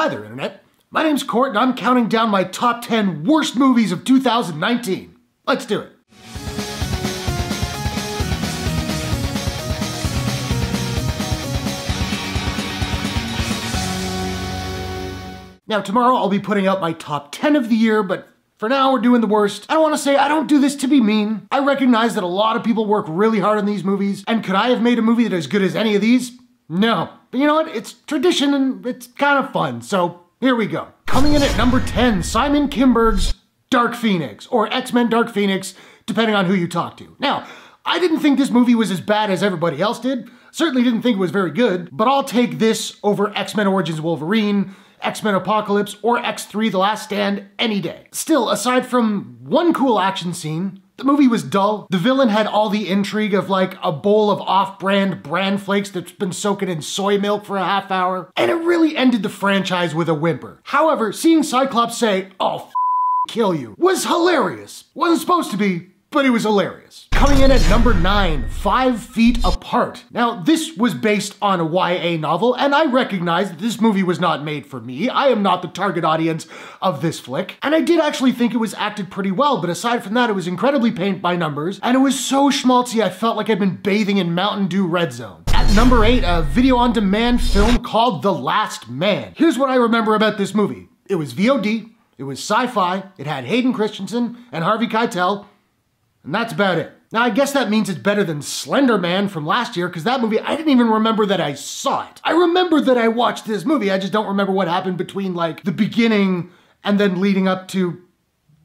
Hi there, Internet. My name's Court, and I'm counting down my top 10 worst movies of 2019. Let's do it. Now, tomorrow I'll be putting out my top 10 of the year, but for now, we're doing the worst. I want to say I don't do this to be mean. I recognize that a lot of people work really hard on these movies, and could I have made a movie that is as good as any of these? No. But you know what? It's tradition and it's kind of fun, so here we go. Coming in at number 10, Simon Kinberg's Dark Phoenix, or X-Men Dark Phoenix, depending on who you talk to. Now, I didn't think this movie was as bad as everybody else did. Certainly didn't think it was very good, but I'll take this over X-Men Origins Wolverine, X-Men Apocalypse, or X-3 The Last Stand any day. Still, aside from one cool action scene, the movie was dull. The villain had all the intrigue of like a bowl of off-brand bran flakes that's been soaking in soy milk for a half hour, and it really ended the franchise with a whimper. However, seeing Cyclops say, "Oh, kill you," was hilarious. Wasn't supposed to be, but it was hilarious. Coming in at number 9, 5 Feet Apart. Now, this was based on a YA novel, and I recognize that this movie was not made for me. I am not the target audience of this flick. And I did actually think it was acted pretty well, but aside from that, it was incredibly paint by numbers, and it was so schmaltzy I felt like I'd been bathing in Mountain Dew Red Zone. At number 8, a video-on-demand film called The Last Man. Here's what I remember about this movie. It was VOD, it was sci-fi, it had Hayden Christensen and Harvey Keitel, and that's about it. Now, I guess that means it's better than Slender Man from last year, because that movie, I didn't even remember that I saw it. I remember that I watched this movie, I just don't remember what happened between, like, the beginning and then leading up to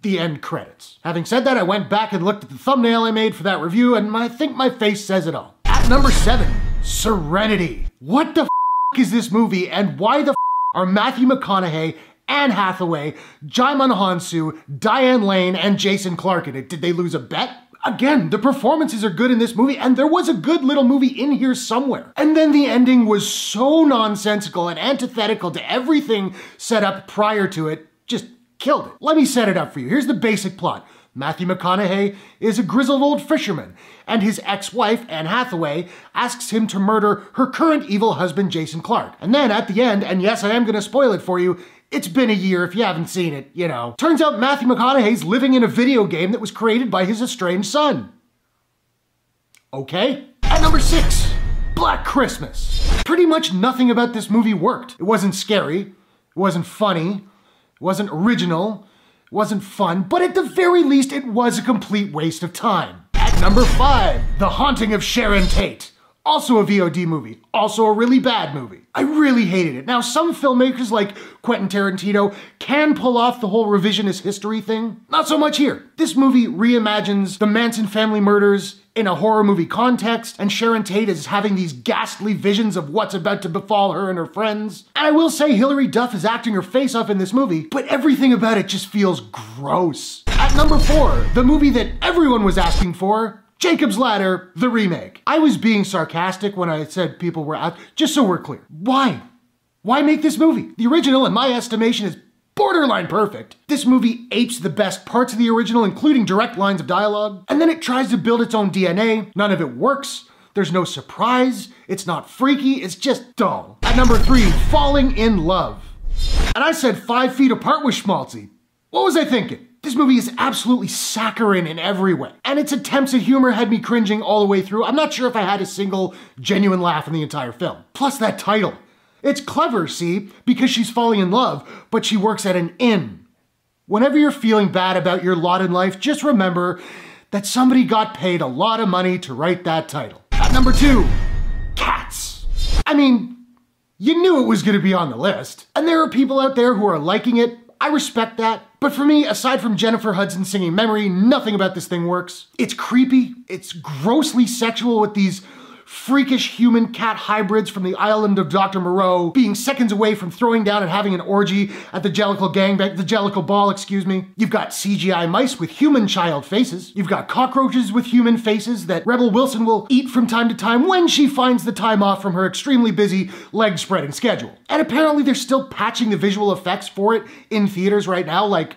the end credits. Having said that, I went back and looked at the thumbnail I made for that review, and I think my face says it all. At number 7, Serenity. What the f*** is this movie, and why the f*** are Matthew McConaughey, Anne Hathaway, Jaimon Hansu, Diane Lane, and Jason Clarke in it? Did they lose a bet? Again, the performances are good in this movie, and there was a good little movie in here somewhere. And then the ending was so nonsensical and antithetical to everything set up prior to it, just killed it. Let me set it up for you. Here's the basic plot. Matthew McConaughey is a grizzled old fisherman, and his ex-wife, Anne Hathaway, asks him to murder her current evil husband, Jason Clarke. And then at the end, and yes, I am gonna spoil it for you, it's been a year if you haven't seen it, you know. Turns out Matthew McConaughey's living in a video game that was created by his estranged son. Okay. At number 6, Black Christmas. Pretty much nothing about this movie worked. It wasn't scary, it wasn't funny, it wasn't original, it wasn't fun, but at the very least it was a complete waste of time. At number 5, The Haunting of Sharon Tate. Also a VOD movie, also a really bad movie. I really hated it. Now, some filmmakers like Quentin Tarantino can pull off the whole revisionist history thing. Not so much here. This movie reimagines the Manson family murders in a horror movie context, and Sharon Tate is having these ghastly visions of what's about to befall her and her friends. And I will say Hillary Duff is acting her face off in this movie, but everything about it just feels gross. At number 4, the movie that everyone was asking for, Jacob's Ladder, the remake. I was being sarcastic when I said people were out, just so we're clear. Why? Why make this movie? The original, in my estimation, is borderline perfect. This movie apes the best parts of the original, including direct lines of dialogue, and then it tries to build its own DNA. None of it works. There's no surprise. It's not freaky. It's just dull. At number 3, Falling Inn Love. And I said 5 Feet Apart was schmaltzy. What was I thinking? This movie is absolutely saccharine in every way, and its attempts at humor had me cringing all the way through. I'm not sure if I had a single genuine laugh in the entire film. Plus that title. It's clever, see, because she's falling in love, but she works at an inn. Whenever you're feeling bad about your lot in life, just remember that somebody got paid a lot of money to write that title. At number 2, Cats. I mean, you knew it was gonna be on the list, and there are people out there who are liking it. I respect that. But for me, aside from Jennifer Hudson singing Memory, nothing about this thing works. It's creepy, it's grossly sexual with these freakish human cat hybrids from the island of Dr. Moreau being seconds away from throwing down and having an orgy at the Jellicle gangbang, the Jellicle ball, excuse me. You've got CGI mice with human child faces. You've got cockroaches with human faces that Rebel Wilson will eat from time to time when she finds the time off from her extremely busy leg spreading schedule. And apparently they're still patching the visual effects for it in theaters right now, like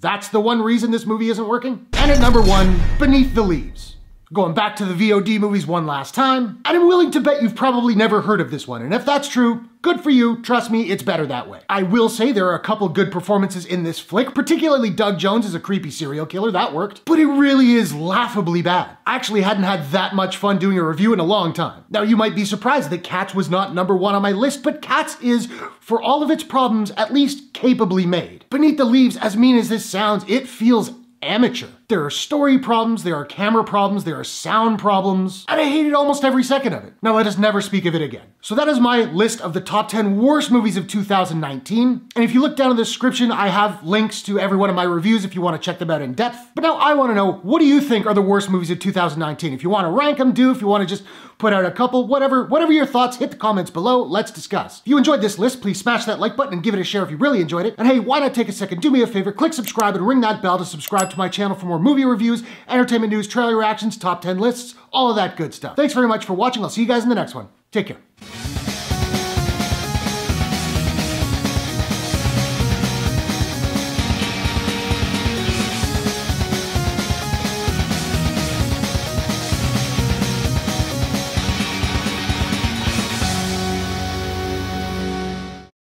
that's the one reason this movie isn't working. And at number 1, Beneath the Leaves. going back to the VOD movies one last time, and I'm willing to bet you've probably never heard of this one, and if that's true, good for you, trust me, it's better that way. I will say there are a couple good performances in this flick, particularly Doug Jones as a creepy serial killer, that worked, but it really is laughably bad. I actually hadn't had that much fun doing a review in a long time. Now you might be surprised that Cats was not #1 on my list, but Cats is, for all of its problems, at least capably made. Beneath the Leaves, as mean as this sounds, it feels amateur. There are story problems, there are camera problems, there are sound problems, and I hated almost every second of it. Now let us never speak of it again. So that is my list of the top 10 worst movies of 2019, and if you look down in the description, I have links to every one of my reviews if you want to check them out in depth. But now I want to know, what do you think are the worst movies of 2019? If you want to rank them, do. If you want to just put out a couple, whatever your thoughts, hit the comments below, let's discuss. If you enjoyed this list, please smash that like button and give it a share if you really enjoyed it. And hey, why not take a second, do me a favor, click subscribe and ring that bell to subscribe to my channel for more movie reviews, entertainment news, trailer reactions, top 10 lists, all of that good stuff. Thanks very much for watching. I'll see you guys in the next one. Take care.